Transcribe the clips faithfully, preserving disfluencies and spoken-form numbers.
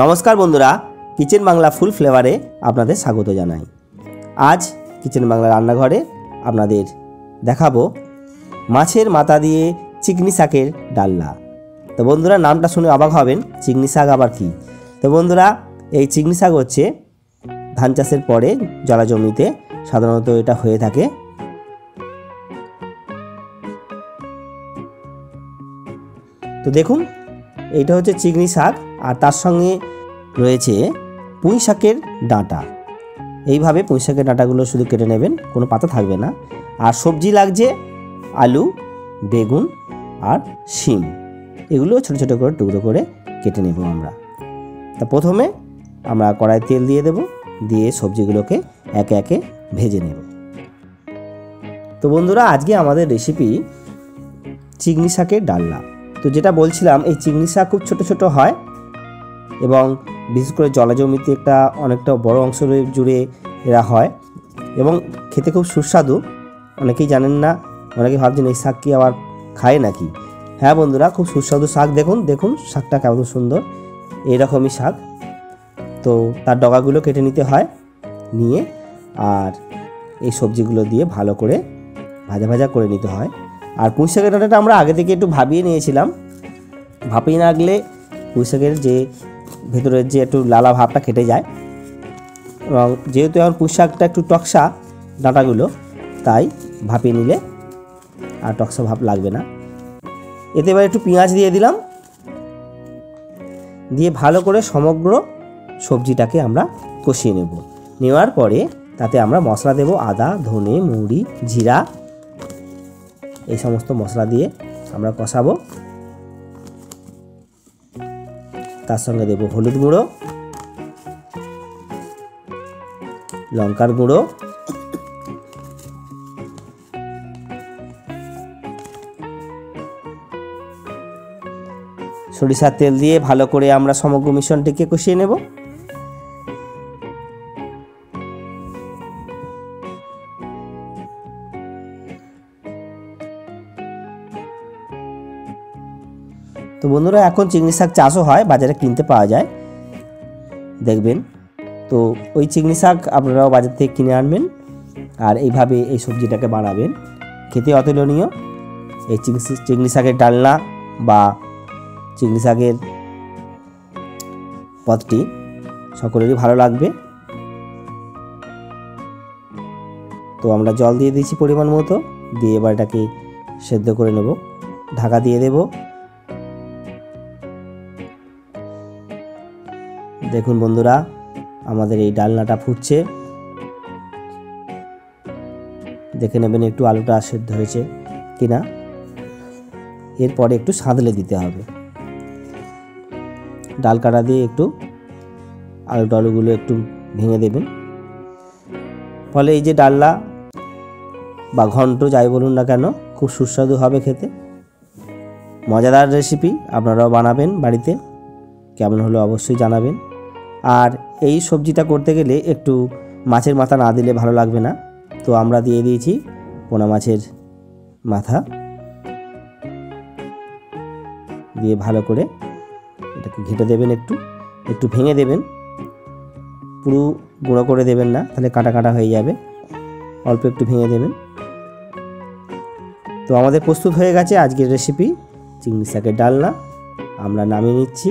নমস্কার বন্ধুরা, কিচেন বাংলা ফুল ফ্লেভারে আপনাদের স্বাগত জানাই। আজ কিচেন বাংলা রান্নাঘরে আপনাদের দেখাবো মাছের মাথা দিয়ে চিকনি শাকের ডালনা। তো বন্ধুরা, নামটা শুনে অবাক হবেন, চিকনি শাক আবার কি? তো বন্ধুরা, এই চিকনি শাক হচ্ছে ধান চাষের পরে জলা জমিতে সাধারণত এটা হয়ে থাকে। তো দেখুন, এইটা হচ্ছে চিকনি শাক, আর তার সঙ্গে রয়েছে পুঁই শাকের ডাঁটা। এইভাবে পুঁই শাকের ডাঁটাগুলো শুধু কেটে নেবেন, কোনো পাতা থাকবে না। আর সবজি লাগছে আলু, বেগুন আর শিম, এগুলো ছোটো ছোটো করে টুকরো করে কেটে নেব আমরা। তা প্রথমে আমরা কড়াই তেল দিয়ে দেব, দিয়ে সবজিগুলোকে একে একে ভেজে নেব। তো বন্ধুরা, আজকে আমাদের রেসিপি চিকনি শাকের ডালনা। তো যেটা বলছিলাম, এই চিকনি শাক খুব ছোটো ছোটো হয় এবং বিশেষ করে জলাজমিতে একটা অনেকটা বড় অংশ জুড়ে এরা হয় এবং খেতে খুব সুস্বাদু। অনেকেই জানেন না, অনেকেই ভাবছেন এই শাক কি আবার খায় নাকি। হ্যাঁ বন্ধুরা, খুব সুস্বাদু শাক। দেখুন দেখুন শাকটা কেমন সুন্দর, এরকমই শাক। তো তার ডগাগুলো কেটে নিতে হয়, নিয়ে আর এই সবজিগুলো দিয়ে ভালো করে ভাজা ভাজা করে নিতে হয়। আর পুঁই শাকের ডাঁটাটা আমরা আগে থেকে একটু ভাবিয়ে নিয়েছিলাম। ভাপিয়ে না গেলে পুঁই শাকের যে ভেতরের যে একটু লালা ভাবটা কেটে যায়, এবং যেহেতু এখন পুঁই শাকটা একটু টকসা ডাঁটাগুলো, তাই ভাপিয়ে নিলে আর টকসা ভাব লাগবে না। এতে এবার একটু পেঁয়াজ দিয়ে দিলাম, দিয়ে ভালো করে সমগ্র সবজিটাকে আমরা কষিয়ে নেব। নেওয়ার পরে তাতে আমরা মশলা দেব, আদা, ধনে, মৌরি, জিরা, এই সমস্ত মশলা দিয়ে আমরা কষাবো। তার সঙ্গে দেব হলুদ গুঁড়ো, লঙ্কার গুঁড়ো, সরিষার তেল দিয়ে ভালো করে আমরা সমগ্র মিশ্রণটিকে কষিয়ে নেব। তো বন্ধুরা, এখন চিকনি শাক চাষও হয়, বাজারে কিনতে পাওয়া যায় দেখবেন। তো ওই চিকনি শাক আপনারাও বাজার থেকে কিনে আনবেন, আর এইভাবে এই সবজিটাকে বানাবেন। খেতে অতুলনীয় এই চিকনি শাকের ডালনা বা চিকনি শাকের পদটি সকলেরই ভালো লাগবে। তো আমরা জল দিয়ে দিয়েছি পরিমাণ মতো, দিয়ে এবার এটাকে সেদ্ধ করে নেব। ঢাকা দিয়ে দেব। দেখুন বন্ধুরা, আমাদের এই ডালনাটা ফুটছে, দেখে নেবেন একটু আলুটা সেদ্ধ হয়েছে কিনা। এরপরে একটু সাঁতলে দিতে হবে, ডাল কাটা দিয়ে একটু আলু টালুগুলো একটু ভেঙে দেবেন। ফলে এই যে ডালনা বা ঘন্ট যাই বলুন না কেন, খুব সুস্বাদু হবে খেতে। মজাদার রেসিপি, আপনারাও বানাবেন বাড়িতে। কেমন হলো অবশ্যই জানাবেন। আর এই সবজিটা করতে গেলে একটু মাছের মাথা না দিলে ভালো লাগবে না। তো আমরা দিয়ে দিয়েছি পোনা মাছের মাথা, দিয়ে ভালো করে এটাকে ঘেঁটে দেবেন, একটু একটু ভেঙে দেবেন, পুরো গুঁড়ো করে দেবেন না, তাহলে কাটা কাটা হয়ে যাবে। অল্প একটু ভেঙে দেবেন। তো আমাদের প্রস্তুত হয়ে গেছে আজকের রেসিপি চিকনি শাকের ডালনা। আমরা নামিয়ে নিচ্ছি।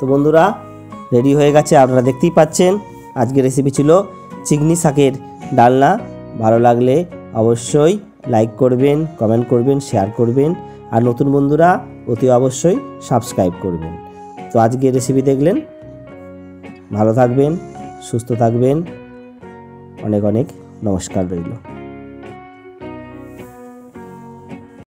তো বন্ধুরা, রেডি হয়ে গেছে, আপনারা দেখতেই পাচ্ছেন। আজকের রেসিপি ছিল চিকনি শাকের ডালনা। ভালো লাগলে অবশ্যই লাইক করবেন, কমেন্ট করবেন, শেয়ার করবেন, আর নতুন বন্ধুরা অতি অবশ্যই সাবস্ক্রাইব করবেন। তো আজকের রেসিপি দেখলেন, ভালো থাকবেন, সুস্থ থাকবেন, অনেক অনেক নমস্কার রইল।